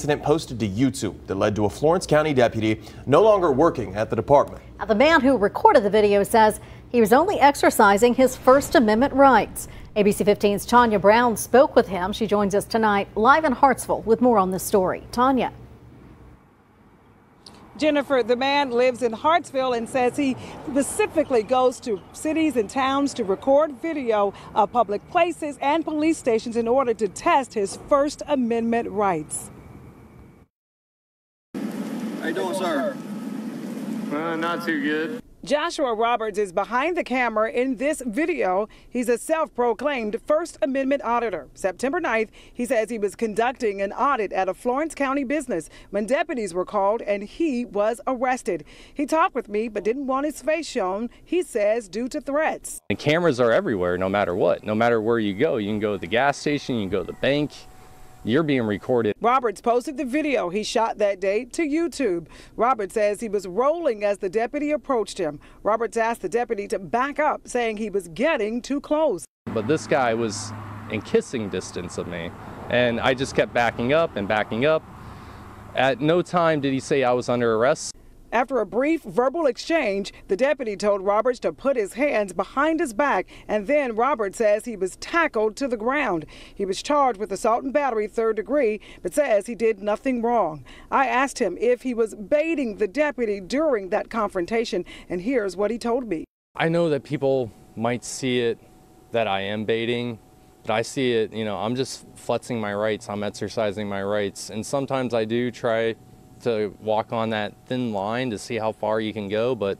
Incident posted to YouTube that led to a Florence County deputy no longer working at the department. Now, the man who recorded the video says he was only exercising his First Amendment rights. ABC 15's Tanya Brown spoke with him. She joins us tonight live in Hartsville with more on this story. Tanya. Jennifer, the man lives in Hartsville and says he specifically goes to cities and towns to record video of public places and police stations in order to test his First Amendment rights. How you doing, sir? Not too good. Joshua Roberts is behind the camera in this video. He's a self-proclaimed First Amendment auditor. September 9th, he says he was conducting an audit at a Florence County business when deputies were called and he was arrested. He talked with me but didn't want his face shown, he says, due to threats. The cameras are everywhere no matter what. No matter where you go. You can go to the gas station, you can go to the bank. You're being recorded. Roberts posted the video he shot that day to YouTube. Roberts says he was rolling as the deputy approached him. Roberts asked the deputy to back up, saying he was getting too close. But this guy was in kissing distance of me, and I just kept backing up and backing up. At no time did he say I was under arrest. After a brief verbal exchange, the deputy told Roberts to put his hands behind his back, and then Roberts says he was tackled to the ground. He was charged with assault and battery, third degree, but says he did nothing wrong. I asked him if he was baiting the deputy during that confrontation, and here's what he told me. I know that people might see it that I am baiting, but I see it, you know, I'm just flexing my rights, I'm exercising my rights, and sometimes I do try to walk on that thin line to see how far you can go, but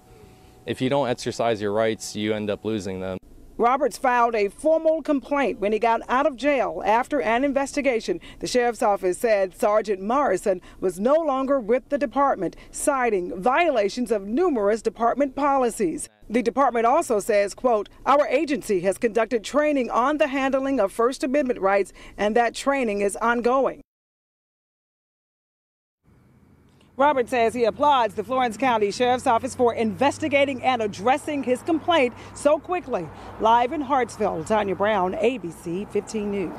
if you don't exercise your rights, you end up losing them. Roberts filed a formal complaint when he got out of jail after an investigation. The sheriff's office said Sergeant Morrison was no longer with the department, citing violations of numerous department policies. The department also says, quote, "Our agency has conducted training on the handling of First Amendment rights, and that training is ongoing." Roberts says he applauds the Florence County Sheriff's Office for investigating and addressing his complaint so quickly. Live in Hartsville, Tanya Brown, ABC 15 News.